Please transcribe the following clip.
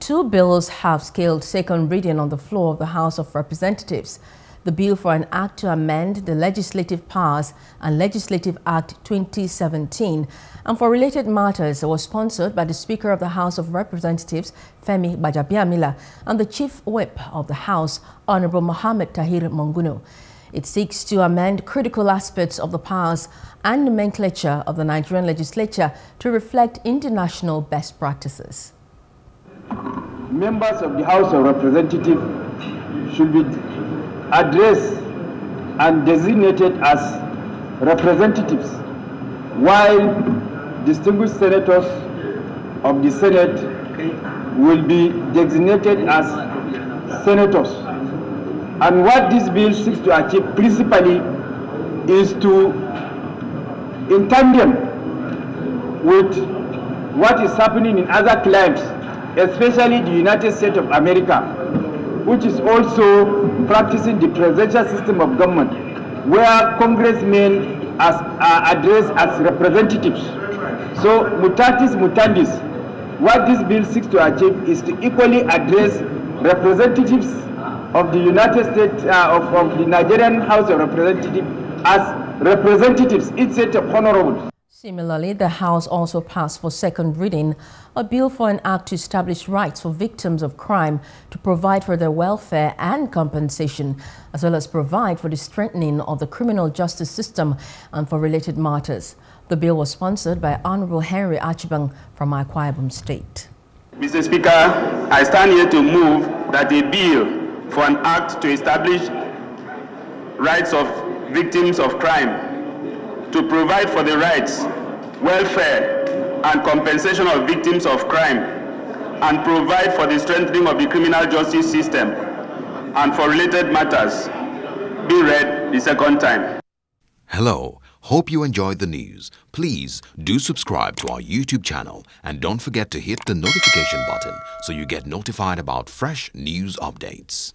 Two bills have scaled second reading on the floor of the House of Representatives. The bill for an act to amend the legislative powers and Legislative Act 2017 and for related matters was sponsored by the Speaker of the House of Representatives, Femi Gbajabiamila, and the Chief Whip of the House, Honorable Mohammed Tahir Monguno. It seeks to amend critical aspects of the powers and nomenclature of the Nigerian legislature to reflect international best practices. Members of the House of Representatives should be addressed and designated as representatives, while distinguished senators of the Senate will be designated as senators. And what this bill seeks to achieve principally is to, in tandem with what is happening in other climes, especially the United States of America, which is also practicing the presidential system of government, where congressmen are addressed as representatives. So mutatis mutandis, what this bill seeks to achieve is to equally address representatives of the United States, of the Nigerian House of Representatives as representatives, each set of honorables. Similarly, the House also passed for second reading a bill for an act to establish rights for victims of crime to provide for their welfare and compensation, as well as provide for the strengthening of the criminal justice system and for related matters. The bill was sponsored by Honorable Henry Achibong from Akwa Ibom State. Mr. Speaker, I stand here to move that a bill for an act to establish rights of victims of crime to provide for the rights, welfare, and compensation of victims of crime, and provide for the strengthening of the criminal justice system, and for related matters, be read the second time. Hello, hope you enjoyed the news. Please do subscribe to our YouTube channel and don't forget to hit the notification button so you get notified about fresh news updates.